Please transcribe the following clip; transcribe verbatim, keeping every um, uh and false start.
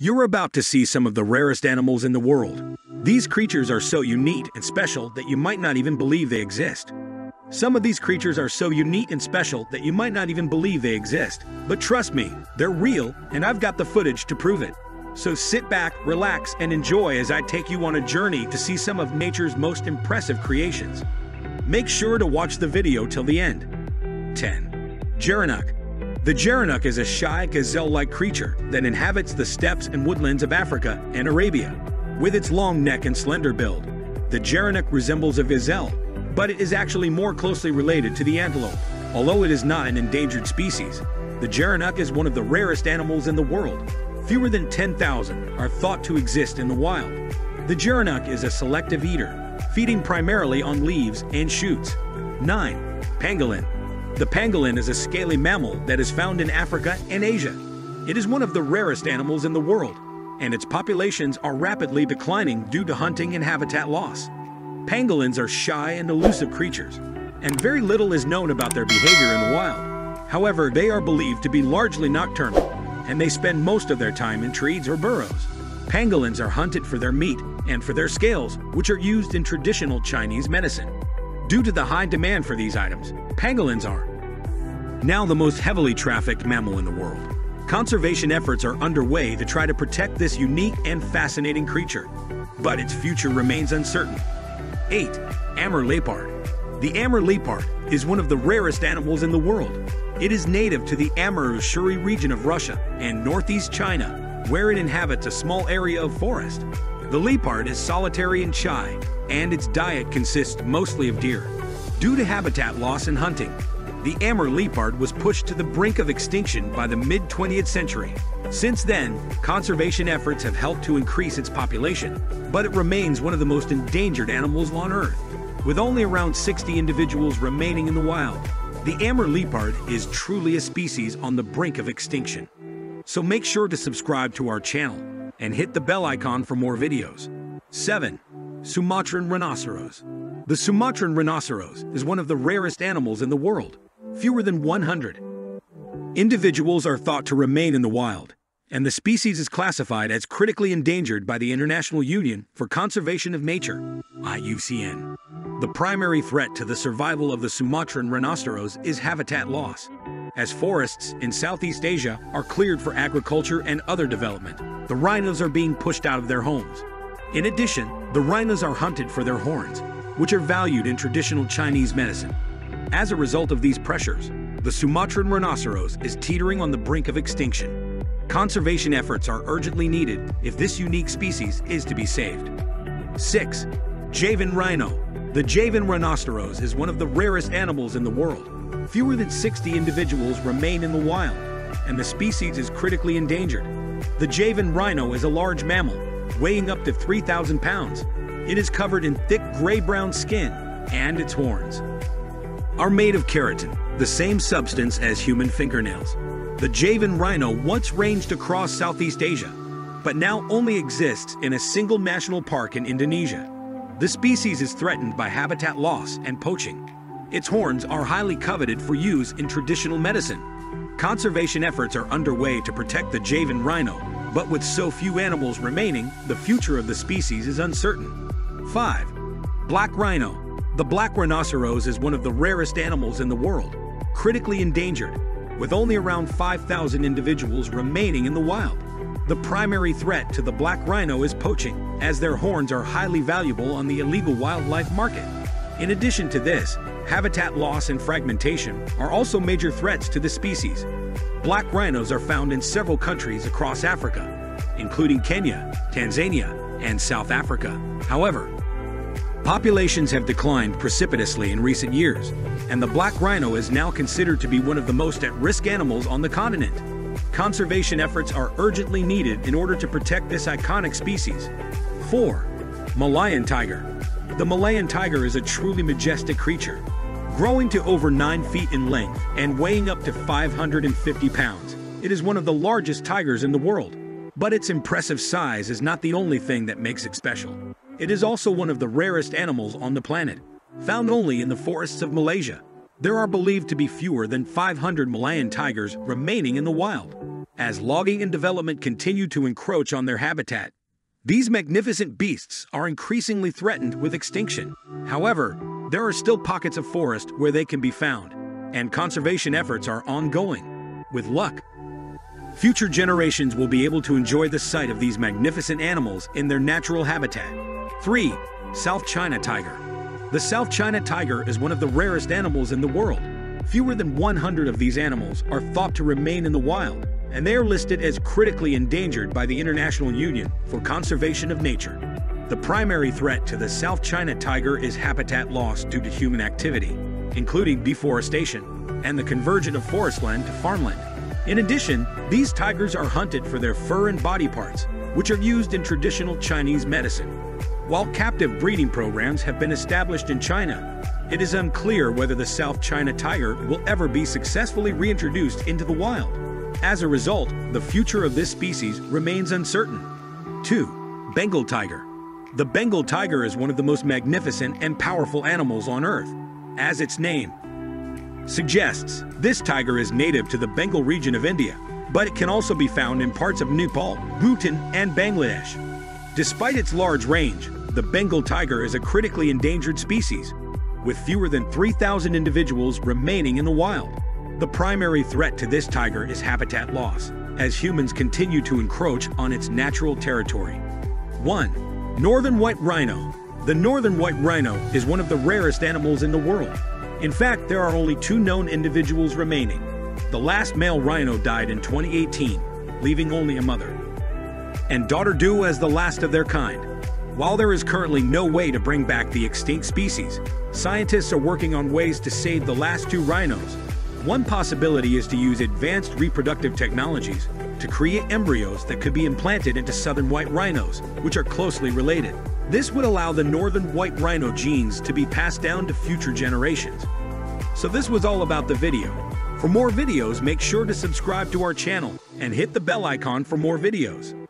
You're about to see some of the rarest animals in the world. These creatures are so unique and special that you might not even believe they exist. Some of these creatures are so unique and special that you might not even believe they exist. But trust me, they're real, and I've got the footage to prove it. So sit back, relax, and enjoy as I take you on a journey to see some of nature's most impressive creations. Make sure to watch the video till the end. ten. Gerenuk. The Gerenuk is a shy gazelle-like creature that inhabits the steppes and woodlands of Africa and Arabia. With its long neck and slender build, the Gerenuk resembles a gazelle, but it is actually more closely related to the antelope. Although it is not an endangered species, the Gerenuk is one of the rarest animals in the world. Fewer than ten thousand are thought to exist in the wild. The Gerenuk is a selective eater, feeding primarily on leaves and shoots. nine. Pangolin. The pangolin is a scaly mammal that is found in Africa and Asia. It is one of the rarest animals in the world, and its populations are rapidly declining due to hunting and habitat loss. Pangolins are shy and elusive creatures, and very little is known about their behavior in the wild. However, they are believed to be largely nocturnal, and they spend most of their time in trees or burrows. Pangolins are hunted for their meat and for their scales, which are used in traditional Chinese medicine. Due to the high demand for these items, pangolins are now the most heavily trafficked mammal in the world. Conservation efforts are underway to try to protect this unique and fascinating creature, but its future remains uncertain. eight. Amur leopard. The Amur leopard is one of the rarest animals in the world. It is native to the Amur-Ussuri region of Russia and northeast China, where it inhabits a small area of forest. The leopard is solitary and shy, and its diet consists mostly of deer. Due to habitat loss and hunting, the Amur leopard was pushed to the brink of extinction by the mid twentieth century. Since then, conservation efforts have helped to increase its population, but it remains one of the most endangered animals on Earth, with only around sixty individuals remaining in the wild. The Amur leopard is truly a species on the brink of extinction. So make sure to subscribe to our channel and hit the bell icon for more videos. seven. Sumatran rhinoceros. The Sumatran rhinoceros is one of the rarest animals in the world. Fewer than one hundred individuals are thought to remain in the wild, and the species is classified as critically endangered by the International Union for Conservation of Nature, I U C N. The primary threat to the survival of the Sumatran rhinoceros is habitat loss, as forests in Southeast Asia are cleared for agriculture and other development. The rhinos are being pushed out of their homes. In addition, the rhinos are hunted for their horns, which are valued in traditional Chinese medicine. As a result of these pressures, the Sumatran rhinoceros is teetering on the brink of extinction. Conservation efforts are urgently needed if this unique species is to be saved. six. Javan Rhino. The Javan rhinoceros is one of the rarest animals in the world. Fewer than sixty individuals remain in the wild, and the species is critically endangered. The Javan rhino is a large mammal, weighing up to three thousand pounds. It is covered in thick gray-brown skin, and its horns are made of keratin, the same substance as human fingernails. The Javan rhino once ranged across Southeast Asia, but now only exists in a single national park in Indonesia. The species is threatened by habitat loss and poaching. Its horns are highly coveted for use in traditional medicine. Conservation efforts are underway to protect the Javan rhino, but with so few animals remaining, the future of the species is uncertain. five. Black rhino. The black rhinoceros is one of the rarest animals in the world, critically endangered, with only around five thousand individuals remaining in the wild. The primary threat to the black rhino is poaching, as their horns are highly valuable on the illegal wildlife market. In addition to this, habitat loss and fragmentation are also major threats to the species. Black rhinos are found in several countries across Africa, including Kenya, Tanzania, and South Africa. However, populations have declined precipitously in recent years, and the black rhino is now considered to be one of the most at-risk animals on the continent. Conservation efforts are urgently needed in order to protect this iconic species. four. Malayan tiger. The Malayan tiger is a truly majestic creature, growing to over nine feet in length and weighing up to five hundred fifty pounds. It is one of the largest tigers in the world, but its impressive size is not the only thing that makes it special. It is also one of the rarest animals on the planet, found only in the forests of Malaysia. There are believed to be fewer than five hundred Malayan tigers remaining in the wild. as logging and development continue to encroach on their habitat. These magnificent beasts are increasingly threatened with extinction. However, there are still pockets of forest where they can be found, and conservation efforts are ongoing. With luck, future generations will be able to enjoy the sight of these magnificent animals in their natural habitat. three. South China Tiger. The South China tiger is one of the rarest animals in the world. Fewer than one hundred of these animals are thought to remain in the wild, and they are listed as critically endangered by the International Union for Conservation of Nature. The primary threat to the South China tiger is habitat loss due to human activity, including deforestation and the conversion of forestland to farmland. In addition, these tigers are hunted for their fur and body parts, which are used in traditional Chinese medicine. While captive breeding programs have been established in China, it is unclear whether the South China tiger will ever be successfully reintroduced into the wild. As a result, the future of this species remains uncertain. two. Bengal tiger. The Bengal tiger is one of the most magnificent and powerful animals on Earth. As its name suggests, this tiger is native to the Bengal region of India, but it can also be found in parts of Nepal, Bhutan, and Bangladesh. Despite its large range, the Bengal tiger is a critically endangered species, with fewer than three thousand individuals remaining in the wild. The primary threat to this tiger is habitat loss, as humans continue to encroach on its natural territory. one. Northern White Rhino. The northern white rhino is one of the rarest animals in the world. In fact, there are only two known individuals remaining. The last male rhino died in twenty eighteen, leaving only a mother and daughter due as the last of their kind. While there is currently no way to bring back the extinct species, scientists are working on ways to save the last two rhinos. One possibility is to use advanced reproductive technologies to create embryos that could be implanted into southern white rhinos, which are closely related. This would allow the northern white rhino genes to be passed down to future generations. So this was all about the video. For more videos, make sure to subscribe to our channel and hit the bell icon for more videos.